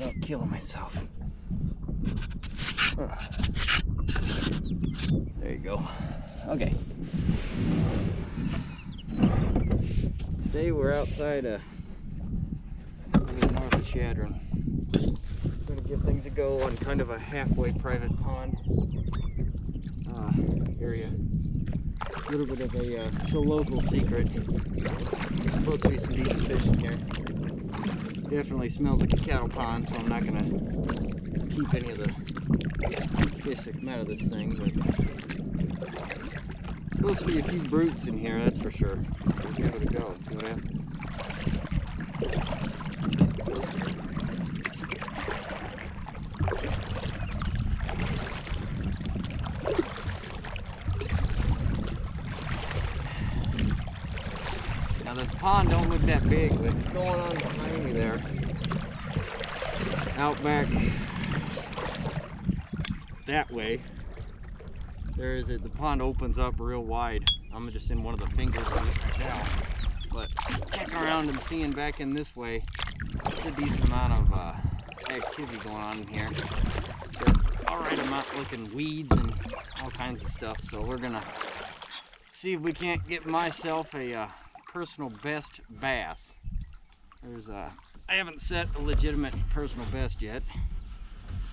without killing myself. There you go. Okay. Today we're outside north of Chadron. We're going to give things a go on kind of a halfway private pond area. A little bit of a it's a local secret. There's supposed to be some decent fish in here. Definitely smells like a cattle pond, so I'm not going to keep any of the fish that come out of this thing. But there's supposed to be a few brutes in here, that's for sure. We'll give it a go, see what happens. Now this pond don't look that big, but what's going on behind me there? Out back that way. There is it. The pond opens up real wide. I'm just in one of the fingers on it right now. But checking around and seeing back in this way, there's a decent amount of activity going on in here. All right, I'm out looking weeds and all kinds of stuff. So we're gonna see if we can't get myself a personal best bass. I haven't set a legitimate personal best yet,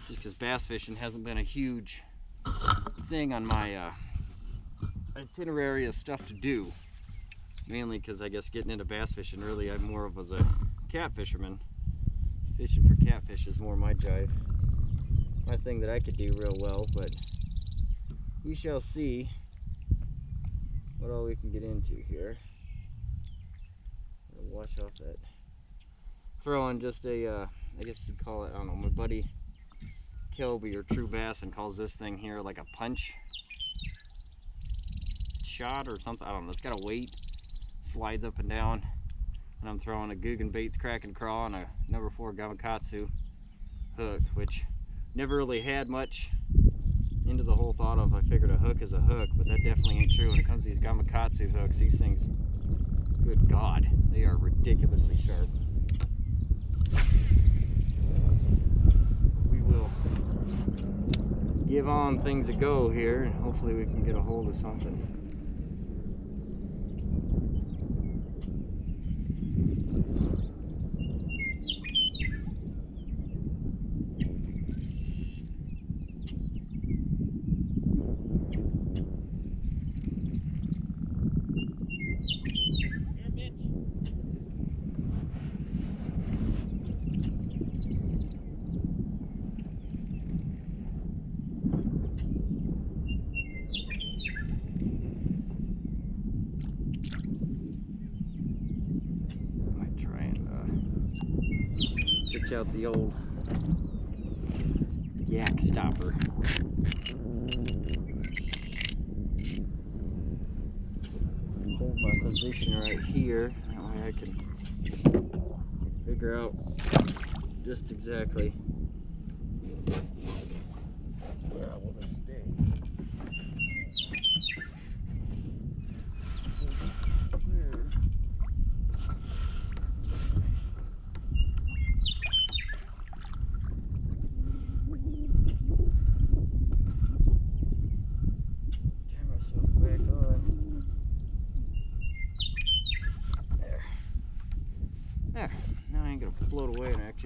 just because bass fishing hasn't been a huge thing on my itinerary of stuff to do, mainly because I guess getting into bass fishing early, I'm more of as a cat fisherman. Fishing for catfish is more my jive, my thing that I could do real well, but we shall see what all we can get into here. I'm gonna wash off that. Throw in just a, I guess you'd call it, I don't know, my buddy Kelby or True Bass and calls this thing here like a punch shot or something. I don't know. It's got a weight, slides up and down, and I'm throwing a Googan Bait's Crack and Crawl and a #4 Gamakatsu hook, which never really had much into the whole thought of. I figured a hook is a hook, but that definitely ain't true when it comes to these Gamakatsu hooks. These things, good God, they are ridiculously sharp. Give on things a go here, and hopefully we can get a hold of something. Out the old yak stopper. Hold my position right here. That way I can figure out just exactly where I want to stay.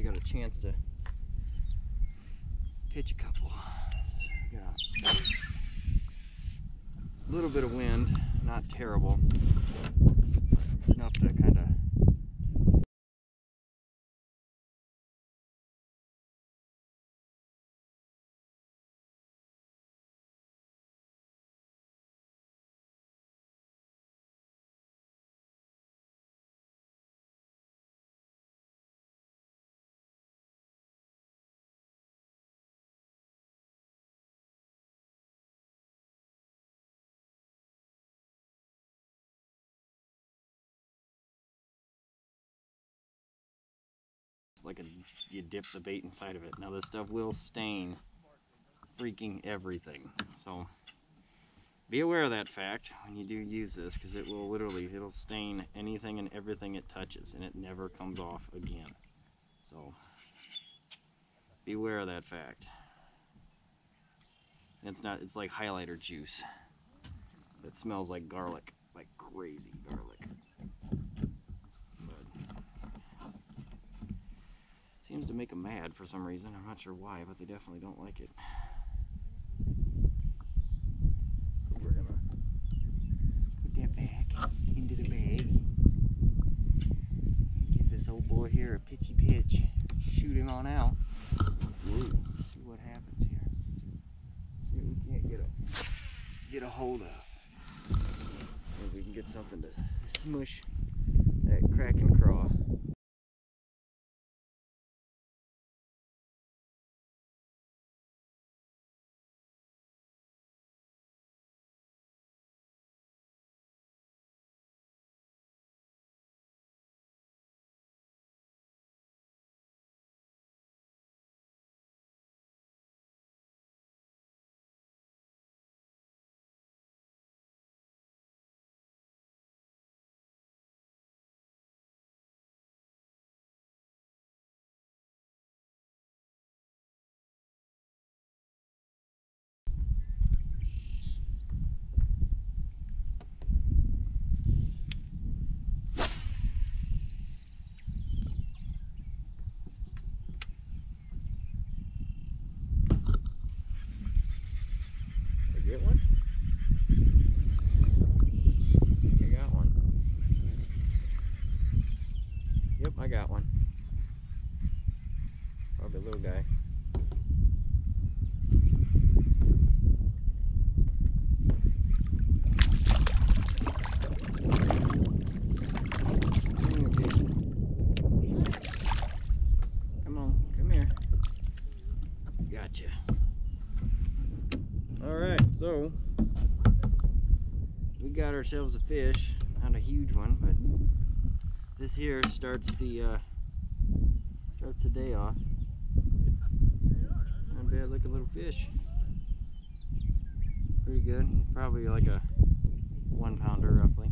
Got a chance to pitch a couple. Got a little bit of wind, not terrible. It's enough to kind of you dip the bait inside of it. Now this stuff will stain freaking everything, so be aware of that fact when you do use this, because it will literally, it'll stain anything and everything it touches, and it never comes off again. So Beware of that fact. It's not, it's like highlighter juice. It smells like garlic, like crazy garlic. But seems to make them mad for some reason. I'm not sure why, but they definitely don't like it. So we're gonna put that back into the bag. Give this old boy here a pitchy pitch. Shoot him on out. Whoa. See what happens here. See if we can't get a hold of. If we can get something to smush that crack and crawl. Get one? I got one. Yep, I got one. Probably a little guy. Come on, come here. Gotcha. Alright, so we got ourselves a fish, not a huge one, but this here starts the day off. Not bad looking little fish. Pretty good. Probably like a 1-pounder roughly.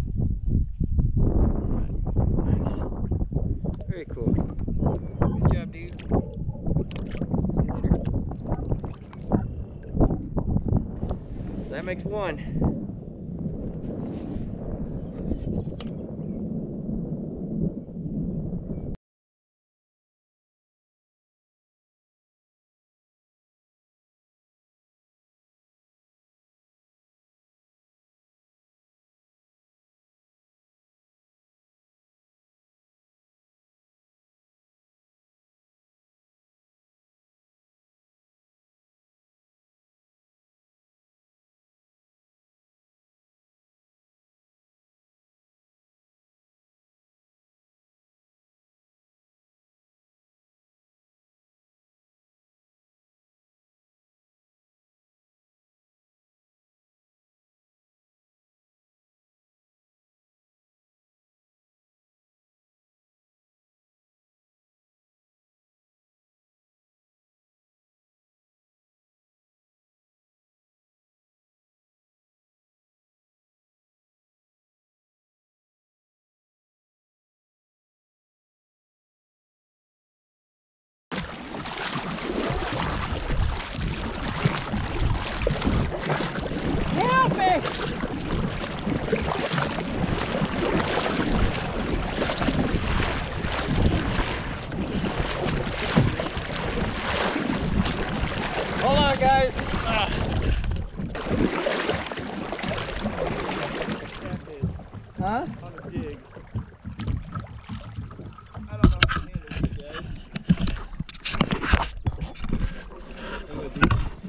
But nice. Very cool. Good job, dude. That makes one.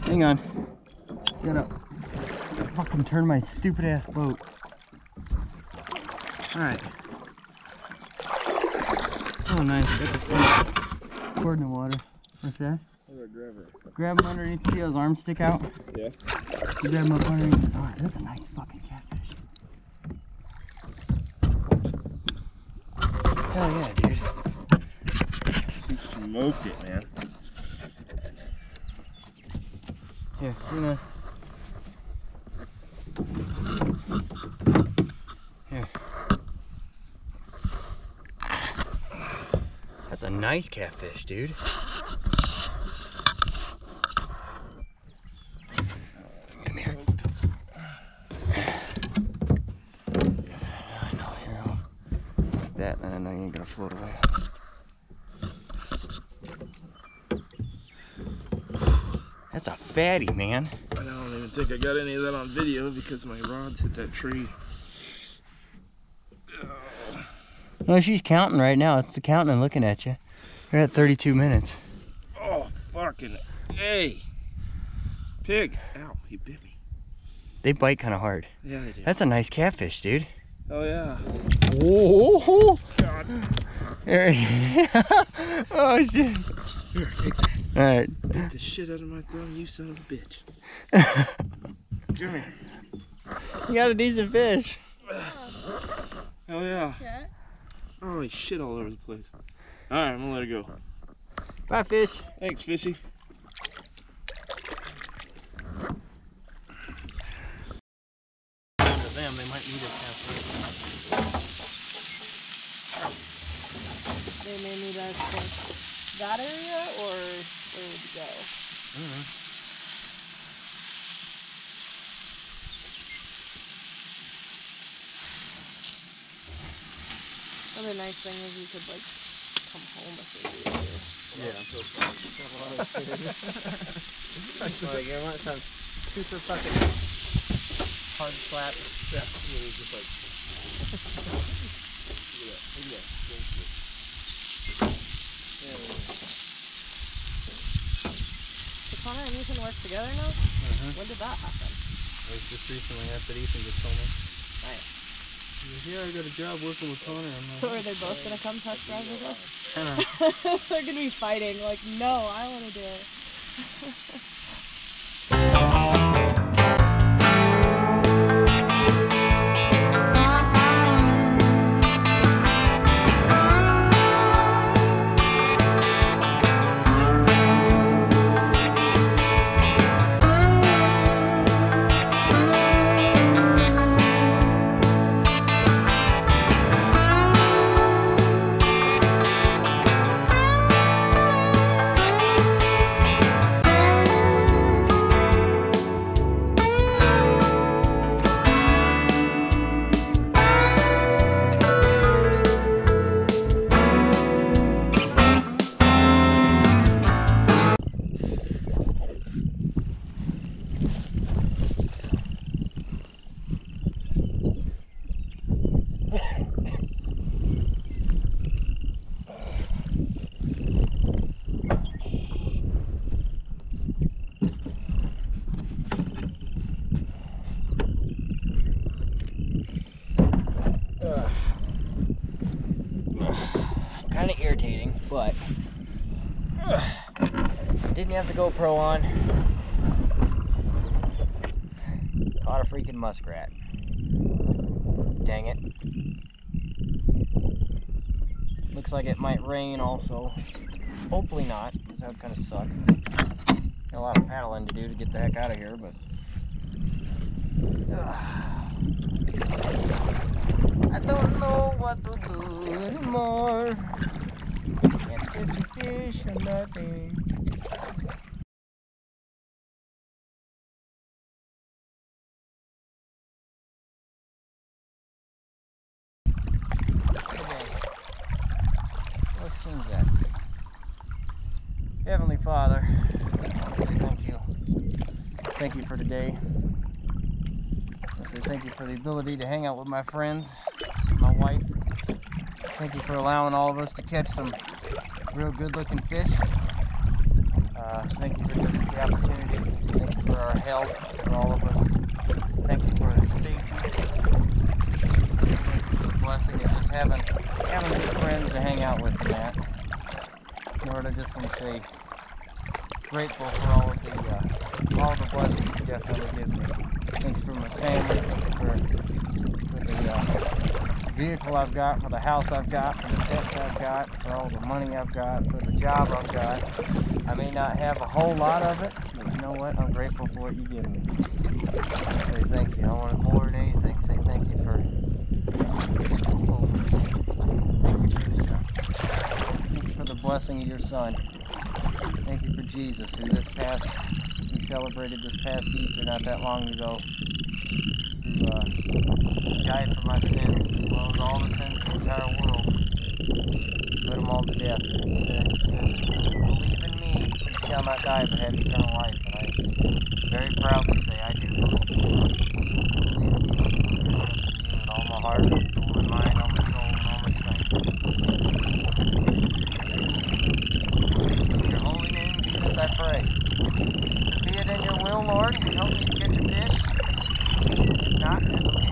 Hang on. Gotta fucking turn my stupid ass boat. Alright. Oh, nice. That's a fish. Cord in the water. What's that? Grab him underneath the tail's arm, stick out. Yeah. You grab him up underneath his arm. That's a nice fucking catfish. Hell yeah, dude. You smoked it, man. Here, you know. Here. That's a nice catfish, dude. float away. That's a fatty, man. I don't even think I got any of that on video because my rods hit that tree. Oh. No, she's counting right now. It's the counting and looking at you. You're at 32 minutes. Oh, fucking hey. Pig. Ow, he bit me. They bite kind of hard. Yeah, they do. That's a nice catfish, dude. Oh, yeah. Oh, God. There he is. Oh, shit. Here, take that. All right. Get the shit out of my thumb, you son of a bitch. Come here. You got a decent fish. Oh, hell yeah. Yeah. Oh, he's shit all over the place. All right, I'm gonna let it go. Bye, fish. Thanks, fishy. After them, they might need it after. They may need us for that area or where would you go? I don't know. Another nice thing is you could like come home if you do. Yeah. Like you want some super fucking hard slap. Yeah. You know, just like. Yeah. So Connor and Ethan work together now? Uh-huh. When did that happen? Like just recently after Ethan just told me. Nice. Yeah, I got a job working with Connor. So are they both going to come touch drive with us? I know. They're going to be fighting, like, no, I want to do it. Kind of irritating, but didn't have the GoPro on. Caught a freaking muskrat. Dang it. Looks like it might rain also. Hopefully not, because that would kind of suck. Got a lot of paddling to do to get the heck out of here, but I don't know what to do anymore. Can't catch a fish or nothing. Okay, let's change that. Heavenly Father, I say thank you. Thank you for today. I say thank you for the ability to hang out with my friends. My wife. Thank you for allowing all of us to catch some real good looking fish. Thank you for just the opportunity. Thank you for our health, for all of us. Thank you for the safety. Thank you for the blessing of just having good friends to hang out with, Matt. Lord, I just want to say grateful for all of the blessings you definitely give me. Thank you for my family. Thank you for the vehicle I've got, for the house I've got, for the pets I've got, for all the money I've got, for the job I've got. I may not have a whole lot of it, but you know what? I'm grateful for what you give me. I say thank you. I want it more than anything. Say thank you for the blessing of your son. Thank you for Jesus, who we celebrated this past Easter not that long ago, who died for my sins as well as all the sins of the entire world. Put them all to death. Believe in me, you shall not die but have eternal life. And I very proudly say, I do believe in Jesus. I believe in Jesus. I trust in you with all my heart, all my mind, all my soul, and all my strength. In your holy name, Jesus, I pray. Be it in your will, Lord, if you help me catch a fish. If not, that's okay.